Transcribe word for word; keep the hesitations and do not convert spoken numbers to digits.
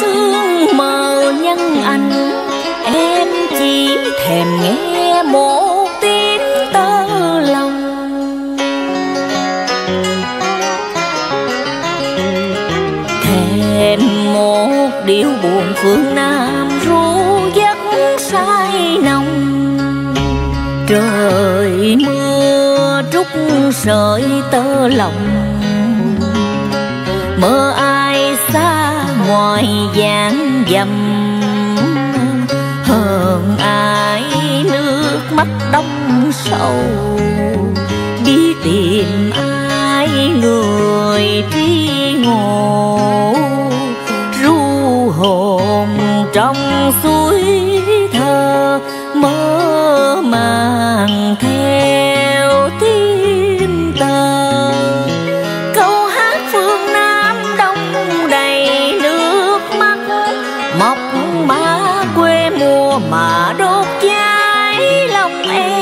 sương mờ nhân anh, em chỉ thèm nghe một tiếng tơ lòng. Thèm một điệu buồn phương Nam ru giấc say nồng. Trời mưa trút sợi tơ lòng, mơ ai xa ngoài dáng dầm, hờn ai nước mắt đong sầu, đi tìm ai người trí ngộ, ru hồn trong suối thơ mơ màng theo tim tơ. Câu hát phương Nam đông đầy nước mắt, mọc má quê mùa mà đốt cháy lòng em.